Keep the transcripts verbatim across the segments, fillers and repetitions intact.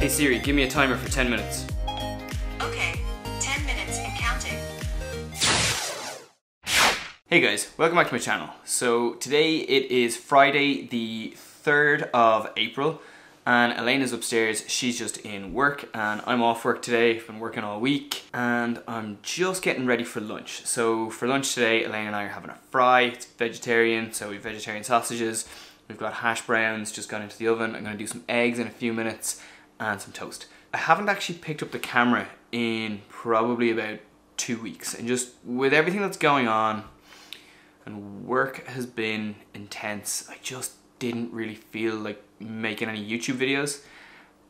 Hey Siri, give me a timer for ten minutes. Okay, ten minutes and counting. Hey guys, welcome back to my channel. So today it is Friday the third of April and Elaine is upstairs. She's just in work and I'm off work today. I've been working all week and I'm just getting ready for lunch. So for lunch today, Elaine and I are having a fry. It's vegetarian, so we have vegetarian sausages. We've got hash browns, just gone into the oven. I'm gonna do some eggs in a few minutes and some toast. I haven't actually picked up the camera in probably about two weeks. And just with everything that's going on and work has been intense, I just didn't really feel like making any YouTube videos.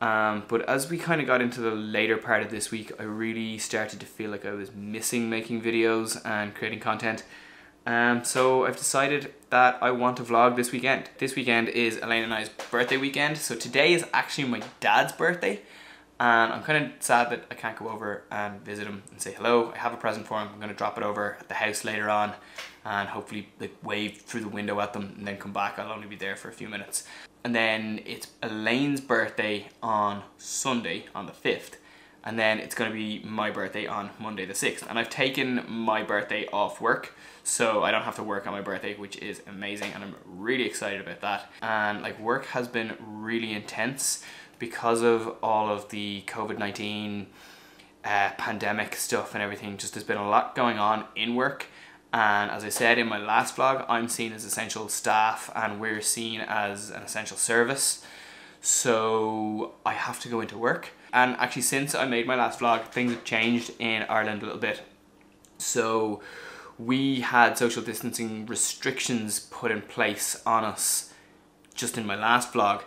Um, but as we kind of got into the later part of this week, I really started to feel like I was missing making videos and creating content. Um, so I've decided that I want to vlog this weekend. This weekend is Elaine and I's birthday weekend. So today is actually my dad's birthday. And I'm kind of sad that I can't go over and visit him and say hello. I have a present for him. I'm going to drop it over at the house later on and hopefully like wave through the window at them and then come back. I'll only be there for a few minutes. And then it's Elaine's birthday on Sunday on the fifth. And then it's going to be my birthday on Monday the sixth. And I've taken my birthday off work, so I don't have to work on my birthday, which is amazing. And I'm really excited about that. And like work has been really intense because of all of the COVID nineteen uh, pandemic stuff and everything. Just there's been a lot going on in work. And as I said in my last vlog, I'm seen as essential staff and we're seen as an essential service. So I have to go into work. And actually since I made my last vlog, things have changed in Ireland a little bit. So we had social distancing restrictions put in place on us just in my last vlog.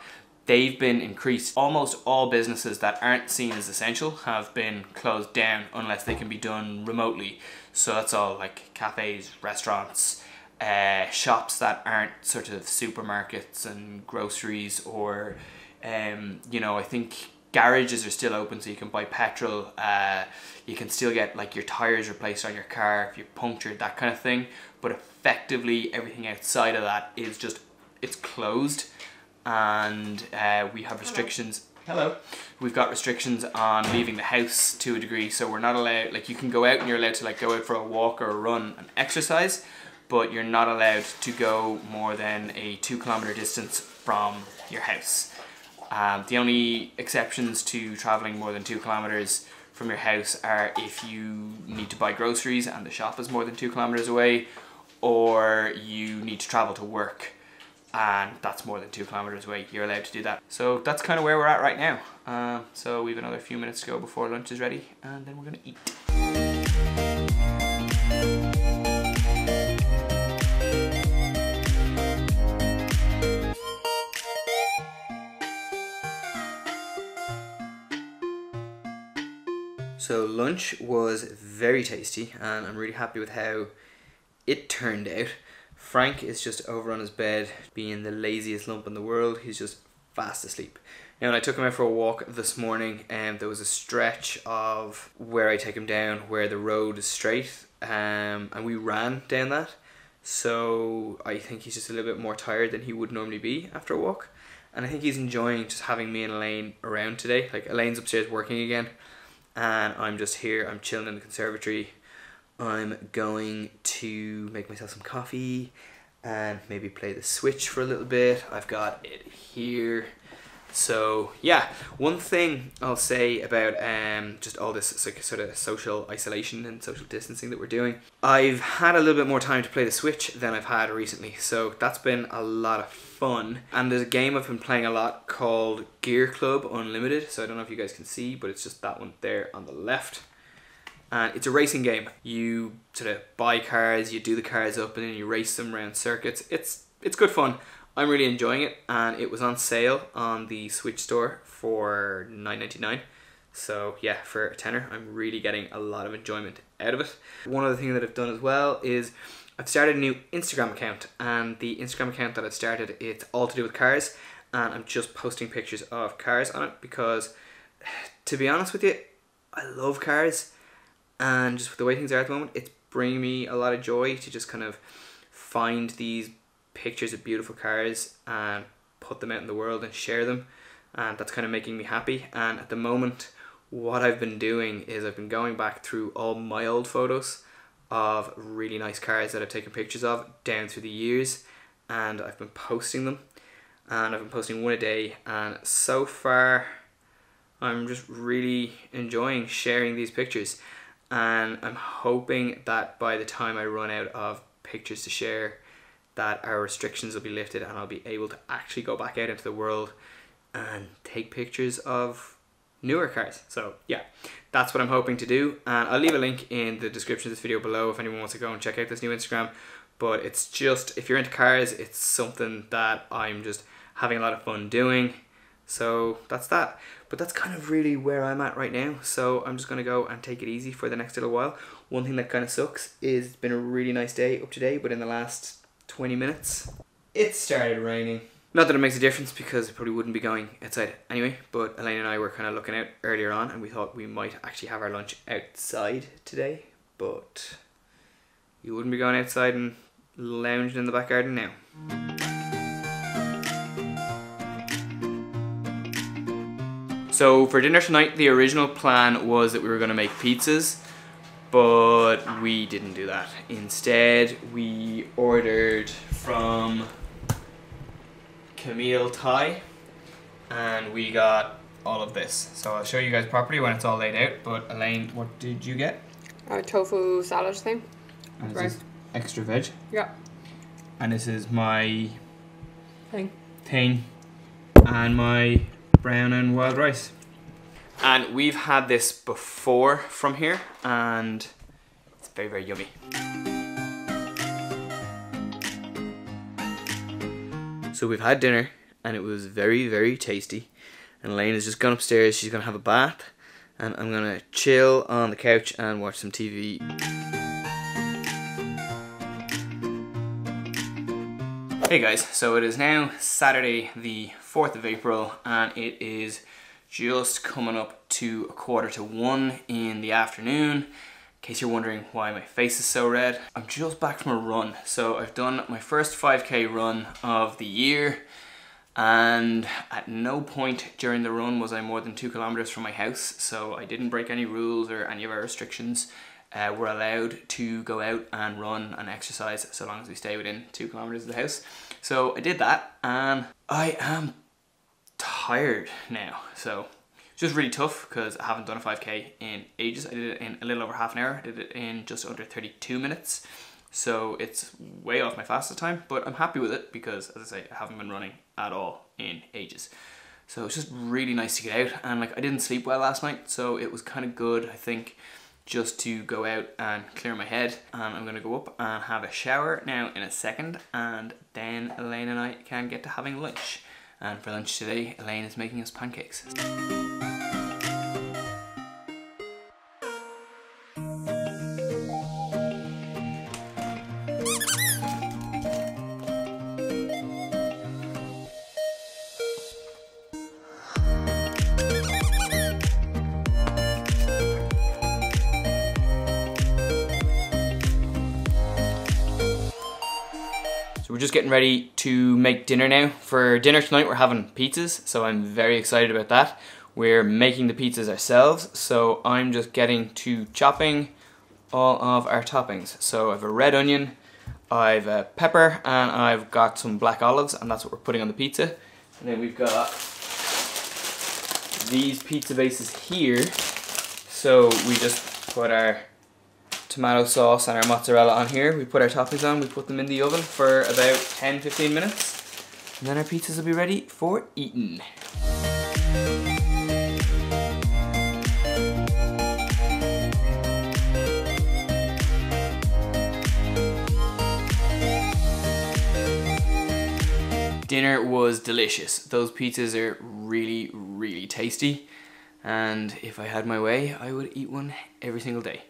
They've been increased. Almost all businesses that aren't seen as essential have been closed down unless they can be done remotely. So that's all like cafes, restaurants, uh, shops that aren't sort of supermarkets and groceries or, um, you know, I think garages are still open so you can buy petrol. Uh, you can still get like your tires replaced on your car if you're punctured, that kind of thing. But effectively everything outside of that is just, it's closed. And uh, we have restrictions. Hello. Hello. We've got restrictions on leaving the house to a degree, so we're not allowed, like you can go out and you're allowed to like go out for a walk or a run and exercise, but you're not allowed to go more than a two kilometer distance from your house. Um, the only exceptions to traveling more than two kilometers from your house are if you need to buy groceries and the shop is more than two kilometers away, or you need to travel to work and that's more than two kilometers away, you're allowed to do that. So that's kind of where we're at right now. Uh, so we've another few minutes to go before lunch is ready and then we're gonna eat. So lunch was very tasty and I'm really happy with how it turned out. Frank is just over on his bed, being the laziest lump in the world. He's just fast asleep. Now, when I took him out for a walk this morning, and um, there was a stretch of where I take him down, where the road is straight, um, and we ran down that. So I think he's just a little bit more tired than he would normally be after a walk. And I think he's enjoying just having me and Elaine around today. Like Elaine's upstairs working again, and I'm just here, I'm chilling in the conservatory. I'm going to make myself some coffee and maybe play the Switch for a little bit. I've got it here. So yeah, one thing I'll say about um, just all this sort of social isolation and social distancing that we're doing, I've had a little bit more time to play the Switch than I've had recently. So that's been a lot of fun. And there's a game I've been playing a lot called Gear Club Unlimited. So I don't know if you guys can see, but it's just that one there on the left. And uh, it's a racing game. You sort of buy cars, you do the cars up and then you race them around circuits. It's it's good fun. I'm really enjoying it and it was on sale on the Switch store for nine ninety-nine. So yeah, for a tenner, I'm really getting a lot of enjoyment out of it. One other thing that I've done as well is I've started a new Instagram account, and the Instagram account that I've started, it's all to do with cars and I'm just posting pictures of cars on it because, to be honest with you, I love cars. And just with the way things are at the moment, it's bringing me a lot of joy to just kind of find these pictures of beautiful cars and put them out in the world and share them. and that's kind of making me happy. And at the moment, what I've been doing is I've been going back through all my old photos of really nice cars that I've taken pictures of down through the years, and I've been posting them, and I've been posting one a day, and so far I'm just really enjoying sharing these pictures, and I'm hoping that by the time I run out of pictures to share, that our restrictions will be lifted and I'll be able to actually go back out into the world and take pictures of newer cars. So yeah, that's what I'm hoping to do, and I'll leave a link in the description of this video below if anyone wants to go and check out this new Instagram. But it's just, if you're into cars, it's something that I'm just having a lot of fun doing. So that's that. But that's kind of really where I'm at right now. So I'm just going to go and take it easy for the next little while. One thing that kind of sucks is it's been a really nice day up today, but in the last twenty minutes, it started raining. Not that it makes a difference, because I probably wouldn't be going outside anyway, but Elaine and I were kind of looking out earlier on, and we thought we might actually have our lunch outside today, but you wouldn't be going outside and lounging in the back garden now. So for dinner tonight, the original plan was that we were going to make pizzas, but we didn't do that. Instead, we ordered from Camille Thai, and we got all of this. So I'll show you guys properly when it's all laid out, but Elaine, what did you get? Our tofu salad thing. And this right. is extra veg. Yeah. And this is my thing. thing and my brown and wild rice. And we've had this before from here, and it's very, very yummy. So we've had dinner, and it was very, very tasty. And Elaine has just gone upstairs, she's gonna have a bath, and I'm gonna chill on the couch and watch some T V. Hey guys, so it is now Saturday the fourth of April, and it is just coming up to a quarter to one in the afternoon. In case you're wondering why my face is so red, I'm just back from a run. So I've done my first five K run of the year, and at no point during the run was I more than two kilometers from my house, so I didn't break any rules or any of our restrictions. Uh, we're allowed to go out and run and exercise so long as we stay within two kilometers of the house. So I did that, and I am tired now. So it's just really tough because I haven't done a five K in ages. I did it in a little over half an hour. I did it in just under thirty-two minutes. So it's way off my fastest time, but I'm happy with it because, as I say, I haven't been running at all in ages. So it's just really nice to get out, and like, I didn't sleep well last night, so it was kind of good, I think, just to go out and clear my head. And I'm gonna go up and have a shower now in a second, and then Elaine and I can get to having lunch. And for lunch today, Elaine is making us pancakes. We're just getting ready to make dinner now. For dinner tonight, we're having pizzas, so I'm very excited about that. We're making the pizzas ourselves, so I'm just getting to chopping all of our toppings. So I have a red onion, I've a pepper, and I've got some black olives, and that's what we're putting on the pizza. And then we've got these pizza bases here. So we just put our tomato sauce and our mozzarella on here. We put our toppings on, we put them in the oven for about ten to fifteen minutes, and then our pizzas will be ready for eating. Dinner was delicious. Those pizzas are really, really tasty, and if I had my way, I would eat one every single day.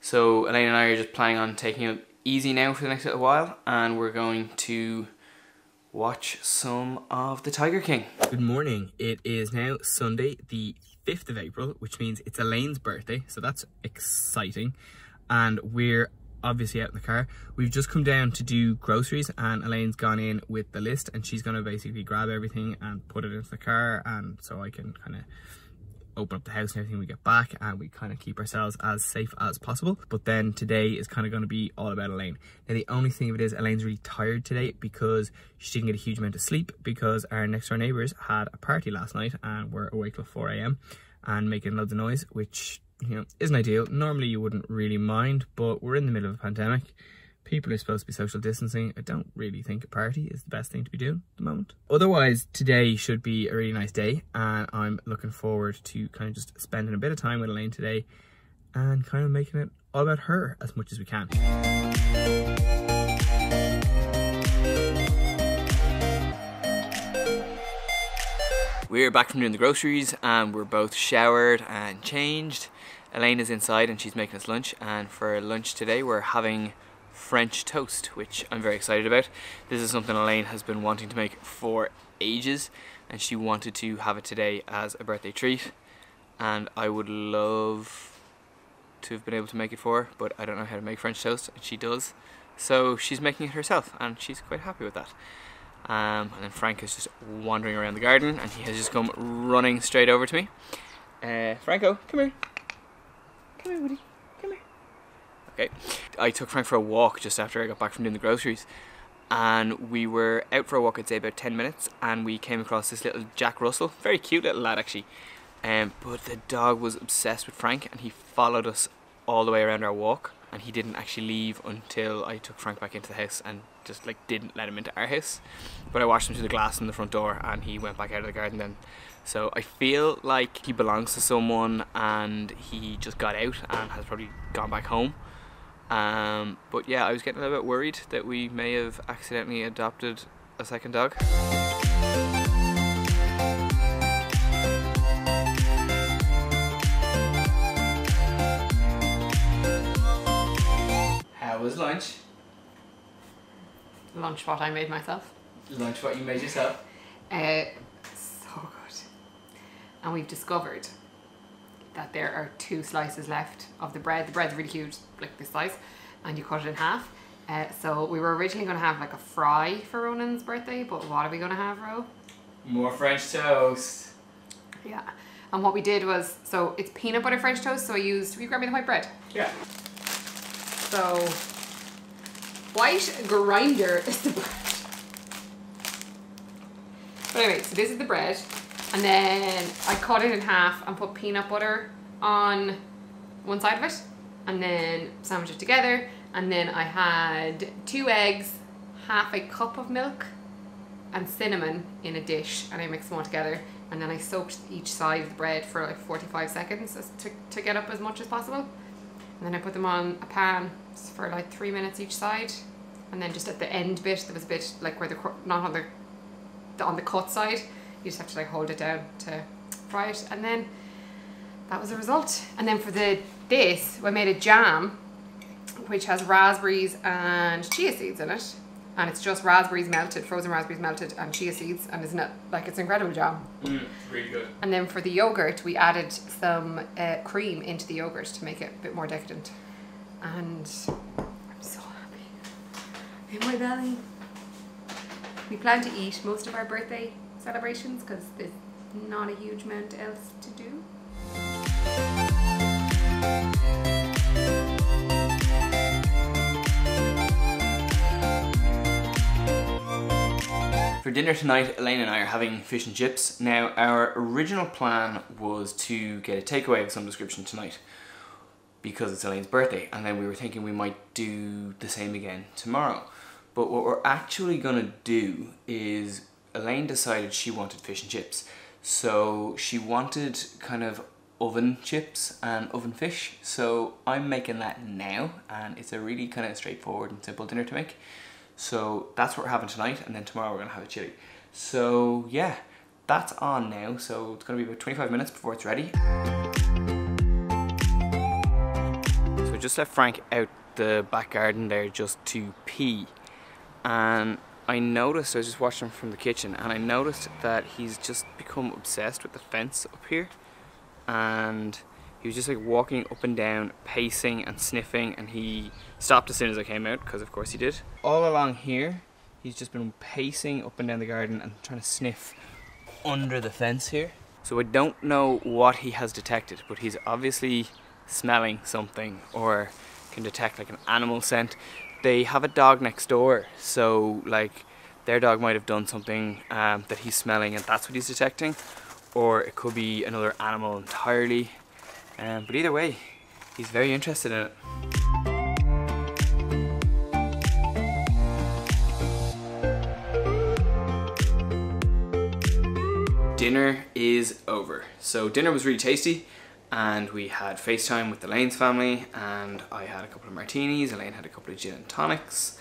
So Elaine and I are just planning on taking it easy now for the next little while, and we're going to watch some of the Tiger King. Good morning. It is now Sunday the fifth of April, which means it's Elaine's birthday, so that's exciting. And we're obviously out in the car. We've just come down to do groceries and Elaine's gone in with the list and she's gonna basically grab everything and put it into the car, and so I can kind of open up the house and everything when we get back, and we kind of keep ourselves as safe as possible. But then today is kind of going to be all about Elaine. Now the only thing of it is Elaine's really tired today because she didn't get a huge amount of sleep because our next door neighbours had a party last night and were awake till four A M and making loads of noise, which, you know, isn't ideal. Normally you wouldn't really mind, but we're in the middle of a pandemic. People are supposed to be social distancing. I don't really think a party is the best thing to be doing at the moment. Otherwise, today should be a really nice day, and I'm looking forward to kind of just spending a bit of time with Elaine today and kind of making it all about her as much as we can. We're back from doing the groceries and we're both showered and changed. Elaine is inside and she's making us lunch, and for lunch today we're having French toast, which I'm very excited about. This is something Elaine has been wanting to make for ages, and she wanted to have it today as a birthday treat, and I would love to have been able to make it for her, but I don't know how to make French toast and she does, so she's making it herself and she's quite happy with that. Um, and then Frank is just wandering around the garden and he has just come running straight over to me. Uh, Franco, come here. Come here, Woody. Come here. Okay. I took Frank for a walk just after I got back from doing the groceries, and we were out for a walk, I'd say about ten minutes, and we came across this little Jack Russell. Very cute little lad actually. Um, but the dog was obsessed with Frank and he followed us all the way around our walk, and he didn't actually leave until I took Frank back into the house and just like didn't let him into our house. But I watched him through the glass in the front door and he went back out of the garden then. So I feel like he belongs to someone and he just got out and has probably gone back home. Um, but yeah, I was getting a little bit worried that we may have accidentally adopted a second dog. Was lunch? Lunch what I made myself. Lunch what you made yourself? Uh, so good. And we've discovered that there are two slices left of the bread. The bread's really huge, like this size, and you cut it in half. Uh, so we were originally going to have like a fry for Ronan's birthday, but what are we going to have, Ro? More French toast. Yeah. And what we did was, so it's peanut butter French toast, so I used, will you grab me the white bread? Yeah. So, white grinder is the bread. But anyway, so this is the bread, and then I cut it in half and put peanut butter on one side of it, and then sandwich it together, and then I had two eggs, half a cup of milk, and cinnamon in a dish, and I mixed them all together, and then I soaked each side of the bread for like forty-five seconds to, to get up as much as possible. And then I put them on a pan for like three minutes each side, and then just at the end bit, there was a bit like where the not on the, the on the cut side, you just have to like hold it down to fry it, and then that was the result. And then for the this, I made a jam, which has raspberries and chia seeds in it, and it's just raspberries melted, frozen raspberries melted, and chia seeds, and isn't it like it's an incredible jam? Mm, really good. And then for the yogurt, we added some uh, cream into the yogurt to make it a bit more decadent. And I'm so happy in my belly. We plan to eat most of our birthday celebrations because there's not a huge amount else to do. For dinner tonight, Elaine and I are having fish and chips. Now, our original plan was to get a takeaway of some description tonight because it's Elaine's birthday, and then we were thinking we might do the same again tomorrow. But what we're actually gonna do is Elaine decided she wanted fish and chips. So she wanted kind of oven chips and oven fish. So I'm making that now, and it's a really kind of straightforward and simple dinner to make. So that's what we're having tonight, and then tomorrow we're gonna have a chili. So yeah, that's on now. So it's gonna be about twenty-five minutes before it's ready. So I just left Frank out the back garden there just to pee. And I noticed, I was just watching him from the kitchen, and I noticed that he's just become obsessed with the fence up here. And he was just like walking up and down, pacing and sniffing, and he stopped as soon as I came out, because of course he did. All along here, he's just been pacing up and down the garden and trying to sniff under the fence here. So I don't know what he has detected, but he's obviously smelling something or can detect like an animal scent. They have a dog next door, so like their dog might have done something um, that he's smelling and that's what he's detecting, or it could be another animal entirely. Um, but either way, he's very interested in it. Dinner is over. So dinner was really tasty, and we had FaceTime with Elaine's family, and I had a couple of martinis, Elaine had a couple of gin and tonics,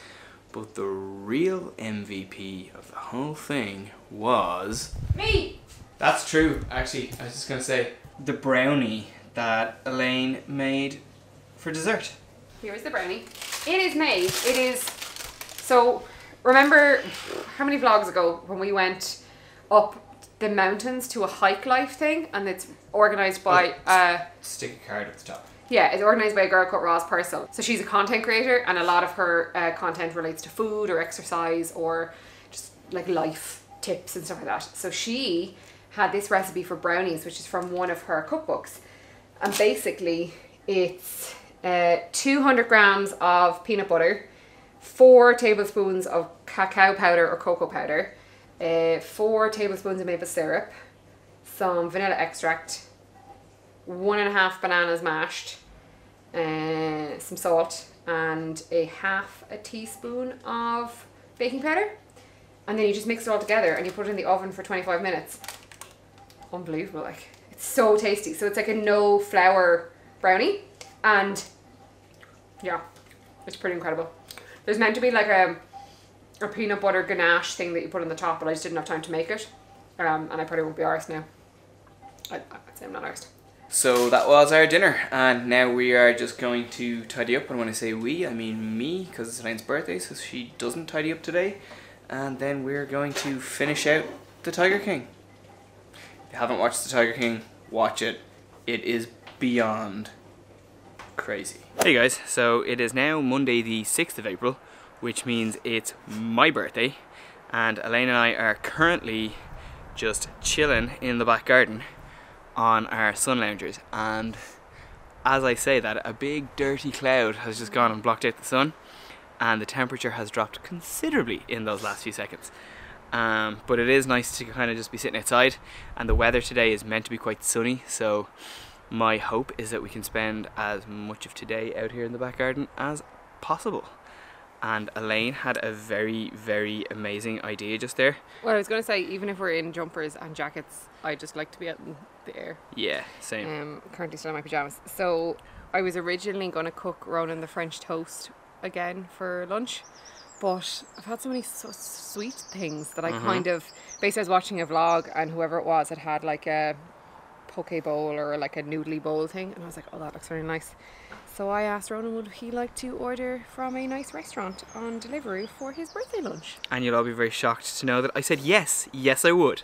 but the real M V P of the whole thing was... me! That's true, actually. I was just gonna say, the brownie that Elaine made for dessert. Here is the brownie. It is made, it is... So, remember how many vlogs ago when we went up the mountains to a hike life thing, and it's organised by... Oh, uh, stick a card at the top. Yeah, it's organised by a girl called Roz Purcell. So she's a content creator, and a lot of her uh, content relates to food or exercise or just like life tips and stuff like that. So she had this recipe for brownies, which is from one of her cookbooks. And basically it's uh, two hundred grams of peanut butter, four tablespoons of cacao powder or cocoa powder, Uh, four tablespoons of maple syrup, some vanilla extract, one and a half bananas mashed, uh, some salt, and a half a teaspoon of baking powder. And then you just mix it all together and you put it in the oven for twenty-five minutes. Unbelievable, like, it's so tasty. So it's like a no flour brownie, and yeah, it's pretty incredible. There's meant to be like a a peanut butter ganache thing that you put on the top, but I just didn't have time to make it, um, and I probably won't be arsed now. I'd, I'd say I'm not arsed. So that was our dinner, and now we are just going to tidy up, and when I say we, I mean me, because it's Elaine's birthday, so she doesn't tidy up today, and then we're going to finish out the Tiger King. If you haven't watched the Tiger King, watch it. It is beyond crazy. Hey guys, so it is now Monday the sixth of April, which means it's my birthday, and Elaine and I are currently just chilling in the back garden on our sun loungers, and as I say that, a big dirty cloud has just gone and blocked out the sun, and the temperature has dropped considerably in those last few seconds. Um, but it is nice to kind of just be sitting outside, and the weather today is meant to be quite sunny, so my hope is that we can spend as much of today out here in the back garden as possible. And Elaine had a very, very amazing idea just there. Well, I was going to say, even if we're in jumpers and jackets, I just like to be out in the air. Yeah, same. Um, currently still in my pyjamas. So I was originally going to cook Ronan the French toast again for lunch, but I've had so many so sweet things that I mm-hmm. kind of... Basically, I was watching a vlog, and whoever it was had had like a poke bowl or like a noodly bowl thing, and I was like, oh, that looks really nice. So I asked Ronan would he like to order from a nice restaurant on Deliveroo for his birthday lunch. And you'll all be very shocked to know that I said yes, yes I would.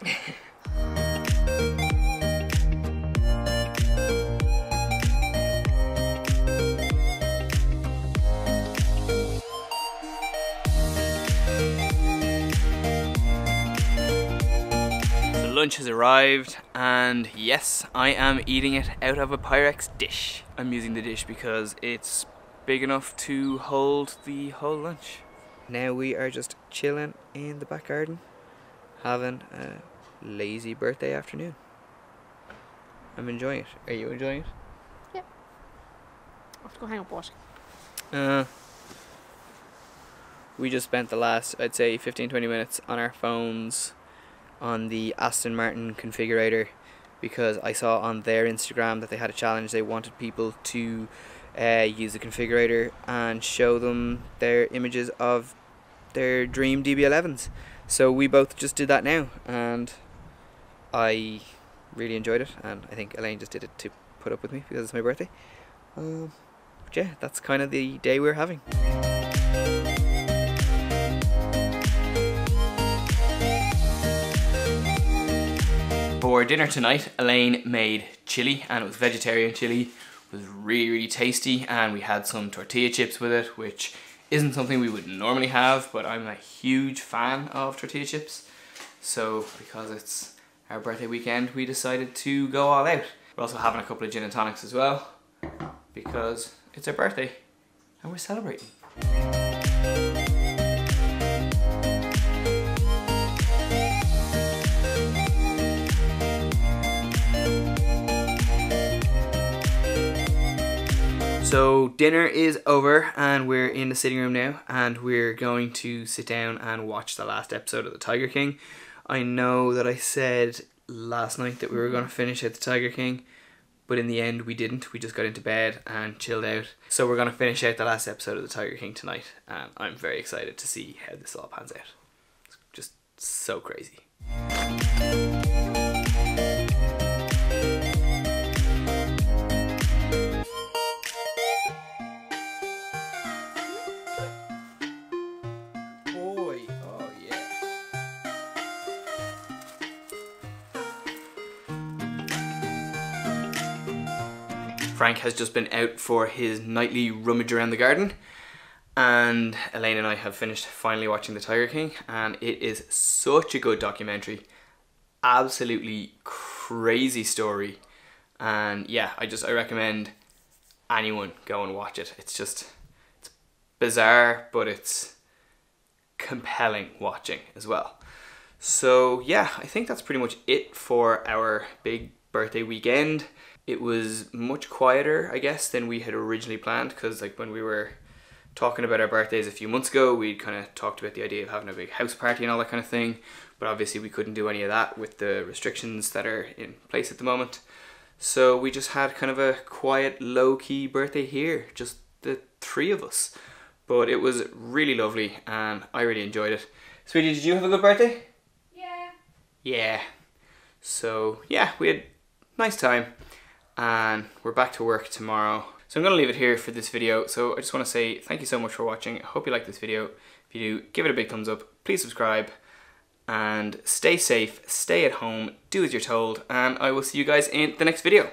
The lunch has arrived, and yes, I am eating it out of a Pyrex dish. I'm using the dish because it's big enough to hold the whole lunch. Now we are just chilling in the back garden, having a lazy birthday afternoon. I'm enjoying it. Are you enjoying it? Yeah. I have to go hang up washing. Uh, we just spent the last, I'd say, fifteen to twenty minutes on our phones on the Aston Martin configurator, because I saw on their Instagram that they had a challenge. They wanted people to uh, use the configurator and show them their images of their dream D B elevens. So we both just did that now, and I really enjoyed it, and I think Elaine just did it to put up with me because it's my birthday. Um, but yeah, that's kind of the day we're having. For dinner tonight, Elaine made chili, and it was vegetarian chili. It was really, really tasty, and we had some tortilla chips with it, which isn't something we would normally have, but I'm a huge fan of tortilla chips. So because it's our birthday weekend, we decided to go all out. We're also having a couple of gin and tonics as well, because it's our birthday and we're celebrating. So dinner is over and we're in the sitting room now, and we're going to sit down and watch the last episode of the Tiger King. I know that I said last night that we were going to finish out the Tiger King, but in the end we didn't. We just got into bed and chilled out. So we're going to finish out the last episode of the Tiger King tonight, and I'm very excited to see how this all pans out. It's just so crazy. Frank has just been out for his nightly rummage around the garden, and Elaine and I have finished finally watching The Tiger King, and it is such a good documentary. Absolutely crazy story, and yeah, I just I recommend anyone go and watch it. It's just it's bizarre, but it's compelling watching as well. So yeah, I think that's pretty much it for our big birthday weekend. It was much quieter, I guess, than we had originally planned, because like when we were talking about our birthdays a few months ago, we kind of talked about the idea of having a big house party and all that kind of thing, but obviously we couldn't do any of that with the restrictions that are in place at the moment. So we just had kind of a quiet, low-key birthday here, just the three of us. But it was really lovely and I really enjoyed it. Sweetie, did you have a good birthday? Yeah. Yeah. So yeah, we had a nice time. And we're back to work tomorrow. So I'm gonna leave it here for this video. So I just wanna say thank you so much for watching. I hope you like this video. If you do, give it a big thumbs up, please subscribe, and stay safe, stay at home, do as you're told, and I will see you guys in the next video.